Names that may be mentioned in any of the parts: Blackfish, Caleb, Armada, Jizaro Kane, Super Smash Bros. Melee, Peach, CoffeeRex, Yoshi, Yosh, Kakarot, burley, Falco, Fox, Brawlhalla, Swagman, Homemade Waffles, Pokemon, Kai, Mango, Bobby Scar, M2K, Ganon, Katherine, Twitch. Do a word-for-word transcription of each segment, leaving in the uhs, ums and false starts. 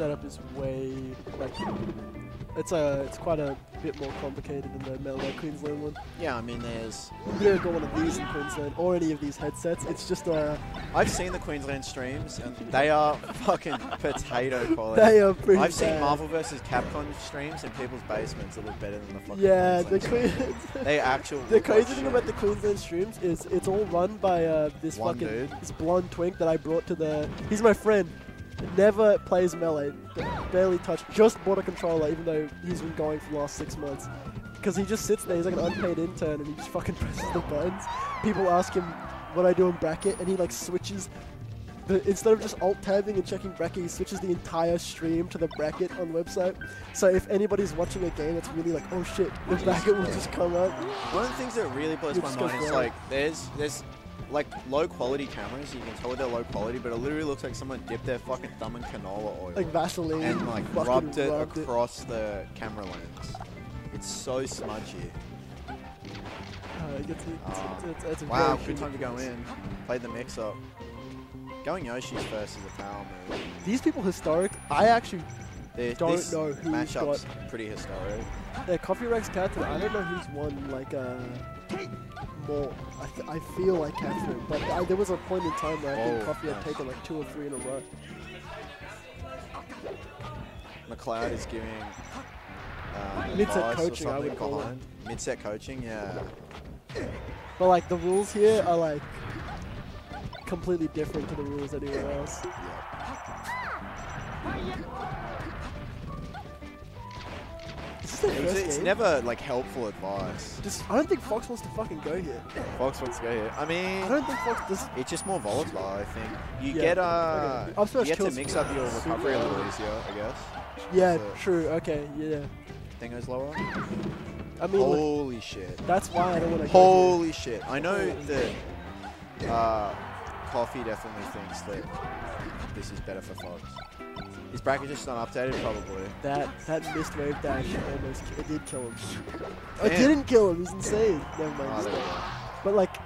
setup is way like it's a it's quite a bit more complicated than the Melbourne Queensland one. Yeah, I mean, there's you don't got one of these in Queensland or any of these headsets. It's just a. I've seen the Queensland streams and they are fucking potato quality. They are pretty. I've bad. seen Marvel versus Capcom streams in people's basements that look better than the fucking. Yeah, Queensland the que they actual. The crazy thing shit. about the Queensland streams is it's all run by uh, this one fucking dude. this blonde twink that I brought to the. He's my friend. Never plays Melee, barely touched, just bought a controller even though he's been going for the last six months. Because he just sits there, he's like an unpaid intern and he just fucking presses the buttons. People ask him what I do in bracket and he like switches, the, instead of just alt-tabbing and checking bracket, he switches the entire stream to the bracket on the website. So if anybody's watching a game, it's really like, oh shit, the bracket will just come up. One of the things that really blows my mind is like, there's, there's... like low quality cameras, you can tell they're low quality, but it literally looks like someone dipped their fucking thumb in canola oil, like Vaseline, and like rubbed it rubbed across it. the camera lens. It's so smudgy. Uh, it's, it's, oh. it's, it's, it's wow, good time to go in. Play the mix up. Going Yoshi's first is a power move. These people historic. I actually they're, don't know who matchup's got pretty historic. Yeah, CoffeeRex Katherine. I don't know who's won like uh, more. I, th I feel like Katherine, but I, there was a point in time where I think Coffee had taken like two or three in a row. McLeod is giving um, mid-set coaching. I would call it mid-set coaching, yeah. But like the rules here are like completely different to the rules anywhere else. Yeah. It's, it's never like helpful advice. Just, I don't think Fox wants to fucking go here. Fox wants to go here. I mean, I don't think Fox does. It's just more volatile, I think. You yeah, get uh, okay. you get to mix up your recovery a little easier, I guess. Yeah, so true. Okay, yeah. Thing goes lower. I mean, holy like, shit. That's why I don't want to. Holy go shit! I know that uh, Coffee definitely thinks that this is better for Fox. His bracket just not updated, probably. That that missed wave dash almost it did kill him. It didn't kill him. He's insane. Never mind. Oh, but like,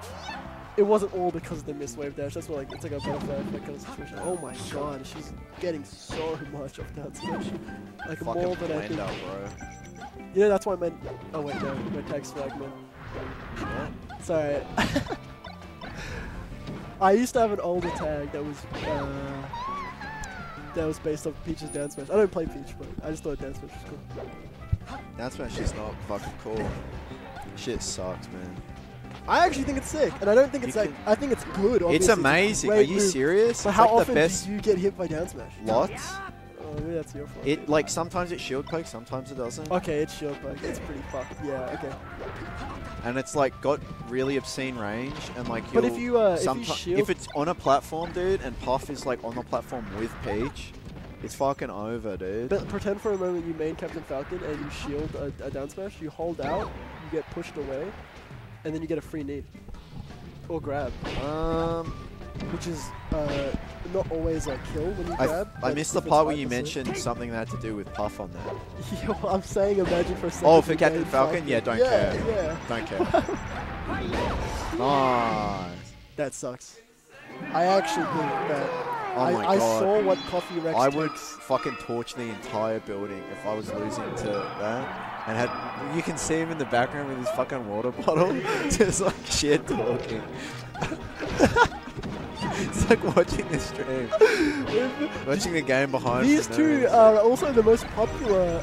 it wasn't all because of the missed wave dash. That's what like it's like a butterfly effect kind of situation. Oh my god, she's getting so much off that switch. Like fucking more than I think. Out, bro. You know that's why I meant. Oh wait, no, my tag's fragment. Sorry. I used to have an older tag that was. Uh, That was based off Peach's Down Smash. I don't play Peach, but I just thought Down Smash was cool. Down Smash is not fucking cool. Shit sucks, man. I actually think it's sick, and I don't think it's you like. I think it's good. Obviously. It's amazing. It's Are you move. serious? But it's how like often the best do you get hit by Down Smash? Lots. Oh, maybe that's your fault. It like sometimes it shield pokes, sometimes it doesn't. Okay, it's shield poke. It's pretty fucked. Yeah. Okay. And it's like got really obscene range, and like you'll but if you uh, if, you if it's on a platform, dude, and Puff is like on the platform with Peach, it's fucking over, dude. But pretend for a moment you main Captain Falcon and you shield a, a down smash, you hold out, you get pushed away, and then you get a free knee or grab, um, which is uh, not always a kill when you I grab. I missed the part where you mentioned something that had to do with Puff on that. Yeah, well, I'm saying imagine for a second. Oh, for Captain Falcon? Falcon? Yeah, don't yeah, care. Yeah. Don't care. Nice. That sucks. I actually think that oh I, my I God. saw what CoffeeRex I takes. would fucking torch the entire building if I was losing to that. And had you can see him in the background with his fucking water bottle. Just like shit talking. It's like watching the stream, watching the game behind. These the two are also the most popular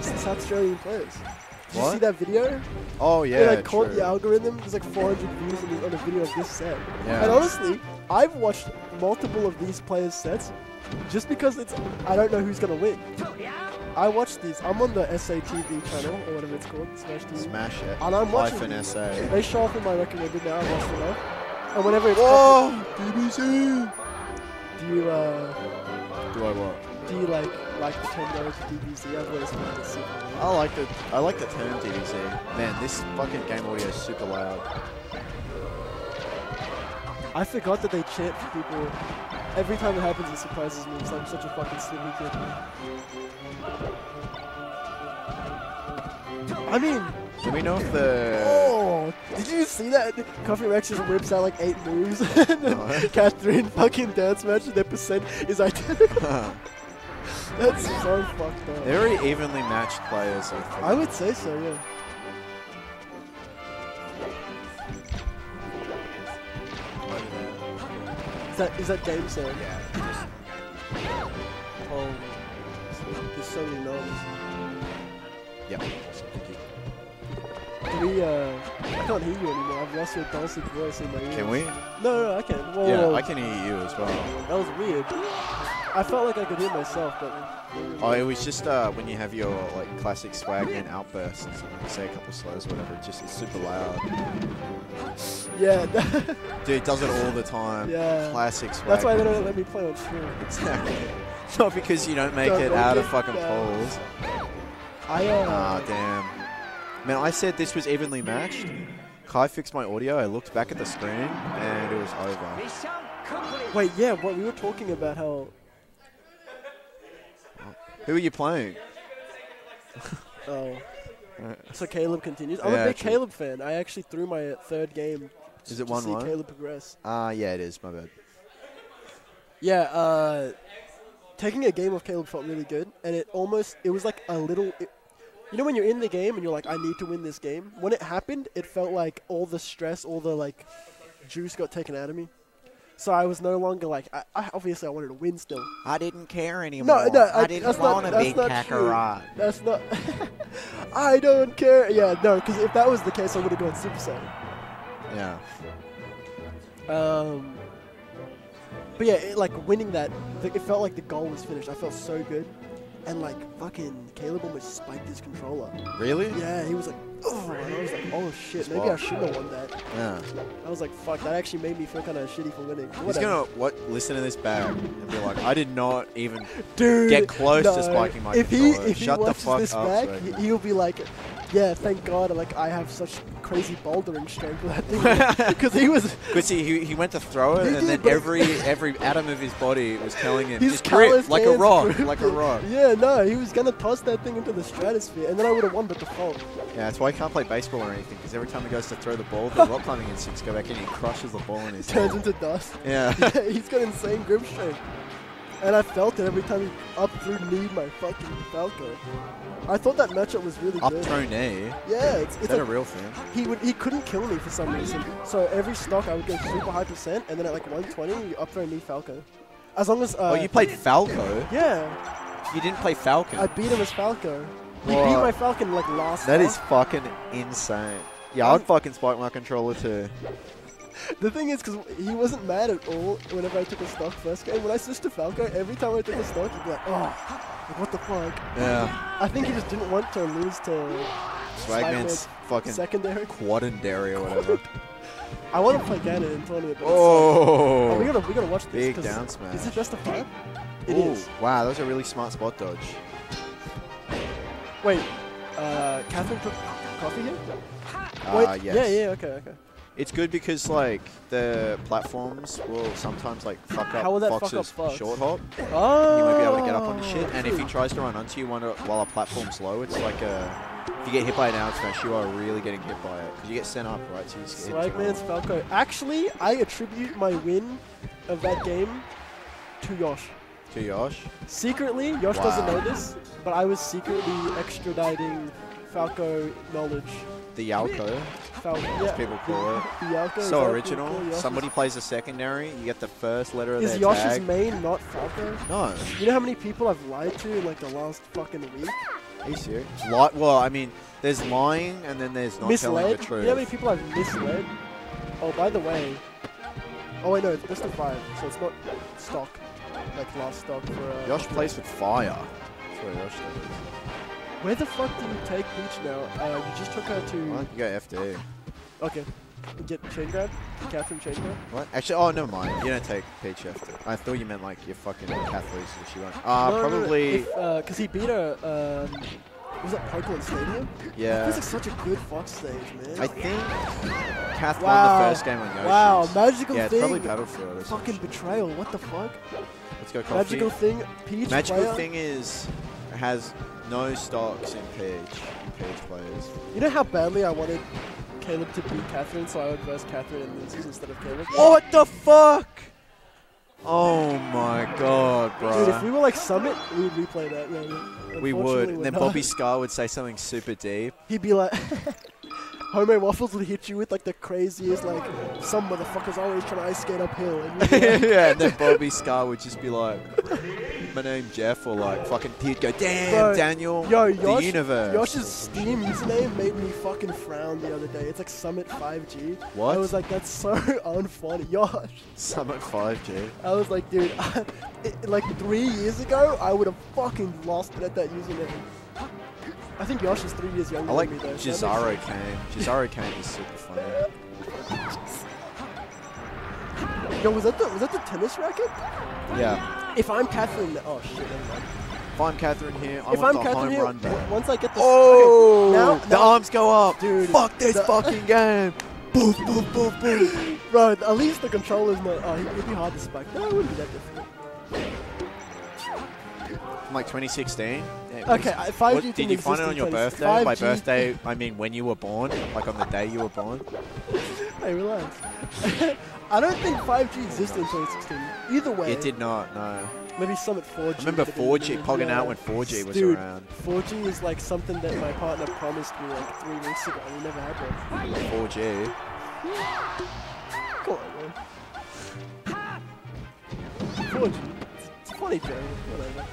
South Australian players. Did what? you see that video? Oh yeah, I like, caught the algorithm. There's like four hundred views on a video of this set. Yeah. And honestly, I've watched multiple of these players' sets just because it's I don't know who's gonna win. I watch these. I'm on the S A T V channel or whatever it's called, Smash T V. Smash it. And I'm watching Life and S A. They show up in my recommended now. I watch them up. And whenever it's oh, D B C. Do you uh? Do I what? Do you like like the term D B C? I've always wanted to see. I like the I like the term D B C. Man, this fucking game audio is super loud. I forgot that they chant for people. Every time it happens, it surprises me because I'm such a fucking silly kid. I mean. Do we know if the... Oh! Did you see that? CoffeeRex just rips out like eight moves and then Katherine fucking dance match and their percent is identical. Huh. That's so fucked up. Very evenly matched players, I think. I would say so, yeah. Is that, is that game sound? Yeah. Oh, there's so many knobs. Yep. Can we, uh, I can't hear you anymore. I've lost your dulcet voice in my ears. Can we? No, no, I can. Whoa, yeah, whoa. I can hear you as well. That was weird. I felt like I could hear myself, but... Oh, it was just uh, when you have your, like, classic swagman outbursts, and say a couple slows or whatever, it just is super loud. Yeah. Dude does it all the time. Yeah. Classic swagman. That's why they don't let me play on stream. Exactly. Not because you don't make don't it out of fucking polls. I, uh... Ah, damn. Man, I said this was evenly matched. Kai fixed my audio. I looked back at the screen, and it was over. Wait, yeah, what we were talking about how... Who are you playing? Oh. So Caleb continues. I'm yeah, a big actually. Caleb fan. I actually threw my third game is it to one see one? Caleb progress. Ah, uh, yeah, it is. My bad. Yeah, uh... taking a game of Caleb felt really good, and it almost... It was like a little... It, you know when you're in the game and you're like, I need to win this game? When it happened, it felt like all the stress, all the, like, juice got taken out of me. So I was no longer like, I, I obviously I wanted to win still. I didn't care anymore. No, no, I, I didn't want to be Kakarot. True. That's not... I don't care. Yeah, no, because if that was the case, I would have gone Super Saiyan. Yeah. Um, but yeah, it, like, winning that, it felt like the goal was finished. I felt so good. And, like, fucking Caleb almost spiked his controller. Really? Yeah, he was like, oh, and I was like, oh, shit, maybe I should have won that. Yeah. I was like, fuck, that actually made me feel kind of shitty for winning. Whatever. He's going to what listen to this back and be like, I did not even Dude, get close no. to spiking my if controller. He, if Shut he watches the fuck this up, back, so. He'll be like, yeah, thank God, like, I have such crazy bouldering strength with that thing. Because he was... Because he, he went to throw it, and then every every atom of his body was telling him, his just grip, like a rock, like a rock. Yeah, no, he was going to toss that thing into the stratosphere, and then I would have won, but the fault. Yeah, that's why he can't play baseball or anything, because every time he goes to throw the ball, the rock climbing instincts go back in, he crushes the ball in his head. Turns into dust. Yeah. Yeah. He's got insane grip strength. And I felt it every time he up through knee my fucking Falco. I thought that matchup was really up good. Up throw knee? Yeah, it's, it's that like, a real thing. He would he couldn't kill me for some reason. So every stock I would go super high percent, and then at like one twenty, you up throw knee Falco. As long as uh, oh, you played Falco? Yeah. You didn't play Falcon. I beat him as Falco. He beat my Falcon like last. That stock. Is fucking insane. Yeah, I'd fucking spike my controller too. The thing is, because he wasn't mad at all whenever I took a stock first game. When I switched to Falco, every time I took a stock, he'd be like, oh, like, what the fuck? Yeah. I think he just didn't want to lose to Swagman's fucking secondary. Quadendary or whatever. I want to play Ganon in tournament. But oh! Like, oh we gotta, we gotta watch this. Big down smash. Is it best of five? It Ooh, is. Wow, that was a really smart spot dodge. Wait, uh, Katherine took coffee here? Ah, uh, yes. Yeah, yeah, okay, okay. It's good because, like, the platforms will sometimes, like, fuck up Fox's fuck up Fox? short hop. Oh! You won't be able to get up on the shit. And if he tries to run onto you while a platform's low, it's like a... If you get hit by an out smash, you are really getting hit by it. Because you get sent up, right? So you just get hit. Swagman's Falco. Actually, I attribute my win of that game to Yosh. To Yosh? Secretly, Yosh wow. doesn't know this, but I was secretly extraditing Falco knowledge. The Yalko, yeah. as people call it. The Yalko, so Yalko, original. Yalko, Somebody plays a secondary, you get the first letter of is their Yosh's tag. Is Yosh's main not Falco? No. You know how many people I've lied to in like the last fucking week? Are you serious? Li well, I mean, there's lying and then there's not misled? telling the truth. You know how many people I've misled? Oh, by the way. Oh, wait, no, it's best of five, so it's not stock. Like last stock for... Uh, Yosh plays with fire. That's where Yosh does. Where the fuck did you take Peach now? Uh, you just took her to... What? You got F D. Okay. Get chain grab? Katherine chain grab? What? Actually, oh, never mind. You don't take Peach F D. I thought you meant, like, your fucking Kathleen's and she went... Uh, no, probably... Because no, no. uh, he beat her, um... Was it Pokemon Stadium? Yeah. This is such a good Fox stage, man. I think Kath wow. won the first game on Yoshi. Wow, magical yeah, thing. Yeah, it's probably Battlefield. Fucking betrayal. What the fuck? Let's go coffee. Magical thing. Peach Magical player. thing is... has... No stocks in Peach, in Peach players. You know how badly I wanted Caleb to beat Katherine, so I would verse Katherine and lose instead of Caleb? What the fuck? Oh my god, bro. Dude, if we were like Summit, we would replay that. Yeah, we would. And then not. Bobby Scar would say something super deep. He'd be like, Homemade Waffles would hit you with like the craziest, like, some motherfucker's always trying to ice skate uphill. And like, yeah, and then Bobby Scar would just be like, my name Jeff, or like, fucking, he'd go, damn, bro, Daniel, yo, Yosh, the universe. Yosh's Steam username made me fucking frown the other day. It's like Summit five G. What? I was like, that's so unfunny, Yosh. Summit five G. I was like, dude, I, it, like three years ago, I would have fucking lost it at that username. I think Yosh is three years younger I like than me though. Jizaro Kane. Jizaro Kane is super funny. Yo, was that the, was that the tennis racket? Yeah. If I'm Katherine, oh shit, never mind. If I'm Katherine here, I if want I'm the Katherine home run back. Once I get the... Oh! Okay, now, now the arms go up! Dude, fuck this fucking game! Boof, boof, boof, boof! Bro, at least the controller's not... Oh, it'd be hard to spike. No, it wouldn't be that difficult. From like twenty sixteen? Yeah, okay, was, what, did you find it on your birthday? five G. By birthday, I mean when you were born. Like on the day you were born. Hey, relax. I don't think five G existed in twenty sixteen. Either way. It did not, no. Maybe Summit four G. I remember four G, pogging out when four G was dude, around. four G is like something that my partner promised me like three weeks ago and we never had one. four G? Come on, man. four G. It's a funny joke, whatever.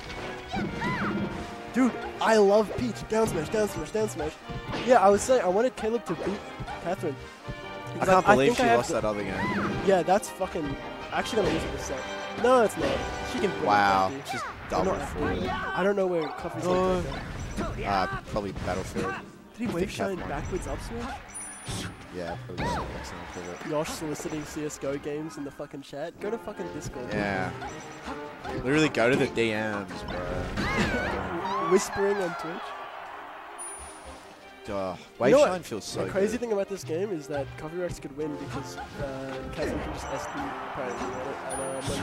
Dude, I love Peach. Down smash, down smash, down smash. Yeah, I was saying I wanted Caleb to beat Katherine. I can't like, believe I she I lost that other game. Yeah, that's fucking... Actually, gonna lose it this set. No, it's not. She can win. Wow, she's double for it. I don't know where Coffee's oh. like right uh, probably Battlefield. Did he wave shine backwards up smash? Yeah, probably so. Yosh soliciting C S G O games in the fucking chat. Go to fucking Discord. Yeah. Dude. Literally go to the D Ms, bro. Whispering on Twitch. Duh. Wave you know shine feels so good. The crazy good. thing about this game is that CoffeeRex could win because uh, Katherine can just S D apparently. And,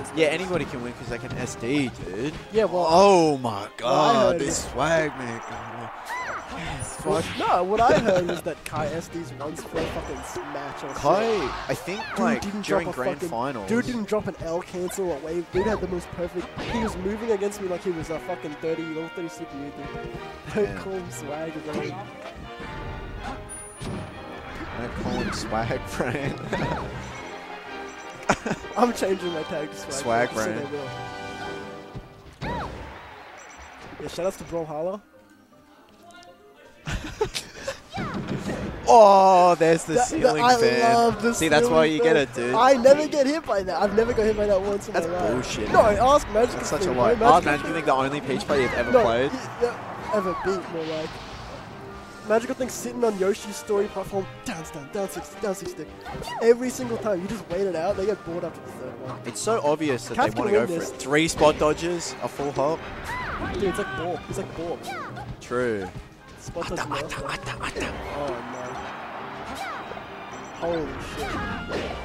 uh, yeah, anybody can win because they can S D, dude. Yeah, well. Oh my god, oh, this swag, man. Yes, well, no, what I heard was that Kai S D's once for a fucking match or Kai, shit. I think, dude, like, didn't during drop a grand fucking, finals. Dude didn't drop an L cancel or wave. Dude had the most perfect. He was moving against me like he was a fucking thirty, little thirty C P U, dude. Don't yeah. call him swag, bro. Don't call him swag, Brian. I'm changing my tag to swag. Swag, Brian. So yeah, shoutouts to Brawlhalla. Oh, there's the that, ceiling that, fan. Love the See, ceiling that's why you fan. Get it, dude. I never get hit by that. I've never got hit by that once in that's my life. That's bullshit. No, man. Ask Magic. That's such thing. a lie. No, ask Magic. You think the only Peach player you've ever no, played? No, ever beat, more like. Magical thing sitting on Yoshi's story platform, down, down, down six, down six stick. Every single time, you just wait it out. They get bored after the third one. It's so obvious that Kath they want to go this. for it. Three spot dodges, a full hop. Dude, it's like ball. It's like ball. True. Spot dodge. Oh no! Holy shit!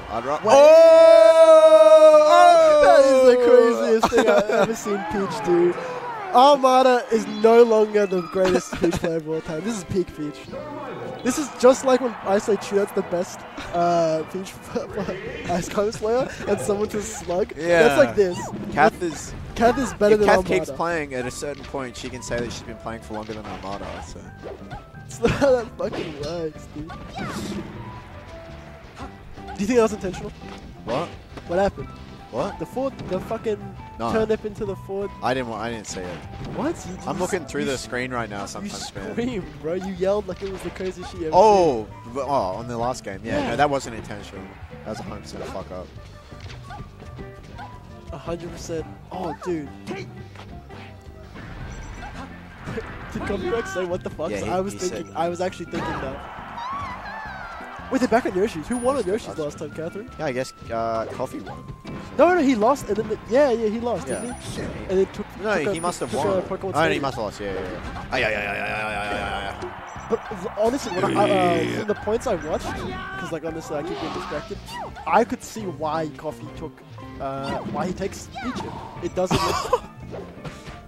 I'd rock. Oh! That is the craziest thing I've ever seen Peach do. Armada is no longer the greatest Peach player of all time. This is peak Peach. This is just like when I say Chew, that's the best uh, Peach Ice Coast player, and someone just slug. Yeah. That's like this. Kath is Kath is better if than Kath Armada. Kath keeps playing, at a certain point, she can say that she's been playing for longer than Armada. So. That's not how that fucking works, dude. Do you think that was intentional? What? What happened? What? The Ford, the fucking no. turn up into the Ford. I didn't. I didn't see it. What? You, I'm looking through the screen right now. Sometimes, you screamed, man. Bro. You yelled like it was the craziest shit ever. Oh, seen. oh, on the last game. Yeah, yeah. No, that wasn't intentional. That was a hundred percent fuck up. A hundred percent. Oh, dude. Did CoffeeRex say what the fuck? Yeah, so he, I was thinking. Said, I was actually thinking that. Wait, they're back at Yoshi's. Who won at Yoshi's last time, Katherine? Yeah, I guess uh, Coffee won. No, no, he lost. And then the, yeah, yeah, he lost, yeah. didn't he? Yeah. And it took. No, took he a, must have won. Oh, he must have lost. Yeah, yeah, yeah. Oh, yeah, yeah, yeah, yeah, yeah, yeah. But honestly, when I, uh, from the points I watched, because like honestly, I keep getting distracted. I could see why Coffee took, uh, why he takes Peach. It doesn't. Look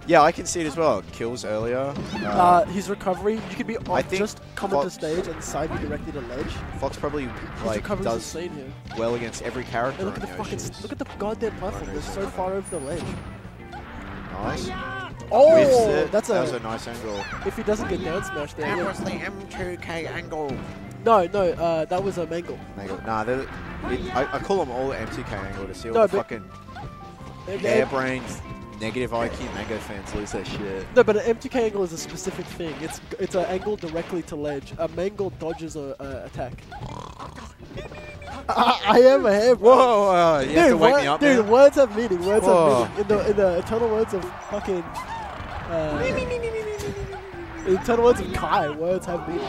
Yeah, I can see it as well. Kills earlier. Uh, uh, his recovery, you could be off, I think just come Fox, up to stage and side you directly to ledge. Fox probably like does here. well against every character. Hey, look, at the fucking, look at the goddamn platform. They're so far over the ledge. Nice. Oh, that's a, that was a nice angle. If he doesn't get down smashed there. That yeah. was the M two K angle. No, no, uh, that was a Mango. Mango. Nah, it, I, I call them all M two K angle to see no, all the fucking hairbrains. Negative I Q Mango fans lose their shit. No, but an M two K angle is a specific thing. It's it's an angle directly to ledge. A Mangle dodges a uh, attack. I, I am a hair. Bro. Whoa, uh, you dude, have to wake me up. Dude, man. Words have meaning. Words Whoa. have meaning. In the in the eternal words of fucking. Uh, in eternal words of Kai, words have meaning.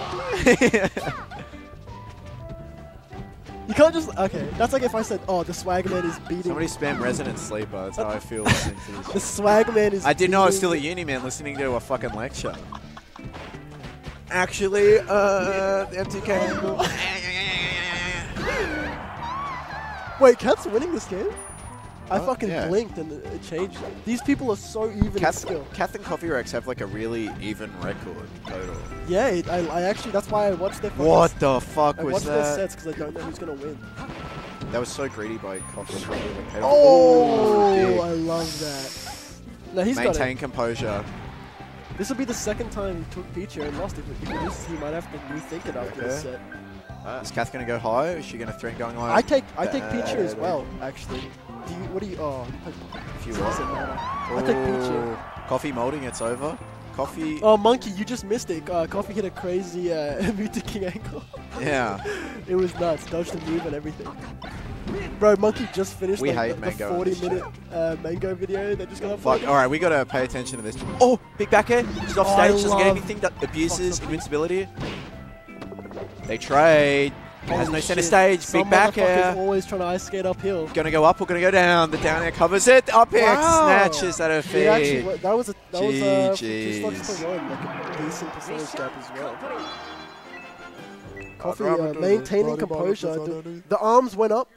You can't just... Okay, that's like if I said, oh, the swag man is beating... Somebody spam Resident Sleeper, that's how I feel listening to this. The swag man is I didn't know I was still at uni, man, listening to a fucking lecture. Actually, uh, the M two K... Wait, Cat's winning this game? I oh, fucking yeah. blinked and it changed. These people are so even Kath, in skill. Kath and CoffeeRex have like a really even record total. Yeah, it, I, I actually, that's why I watched their What the fuck I was that? I watched their sets because I don't know who's going to win. That was so greedy by CoffeeRex. Oh, oh I love that. No, he's Maintain composure. This will be the second time he took Peach here and lost it. If he loses, he might have to rethink it after okay. this set. Uh, is Kath going to go high or is she going to threaten going low? I take, I take Peach here as well, actually. Do you, what do you? Oh, if you want. I take Peach. Coffee molding. It's over. Coffee. Oh, monkey! You just missed it. Uh, Coffee hit a crazy uh, M two K angle. Yeah. It was nuts. Dodged the move and everything. Bro, monkey just finished we like, hate the, the forty-minute uh, Mango video. They just got. Fuck! All right, we gotta pay attention to this. Oh, big back air. She's off stage. Oh, doesn't get anything. That abuses invincibility. They trade. Has no center stage, Some big back air. Always trying to ice skate uphill. Gonna go up, we're gonna go down. The down air covers it. Up air wow. snatches at her feet. Yeah, actually, that was a that G was a, stocks per one, like a decent percentage gap as well. Coffee uh, maintaining composure. The, the arms went up.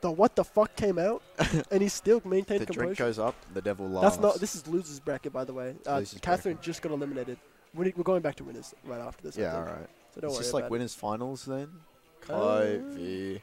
The what the fuck came out, and he still maintained the composure. The drink goes up. The devil laughs. That's not. This is losers bracket, by the way. Uh, Katherine bracket. just got eliminated. We're going back to winners right after this. Yeah, all right. So don't it's worry just about like it. winners finals then. Coffee.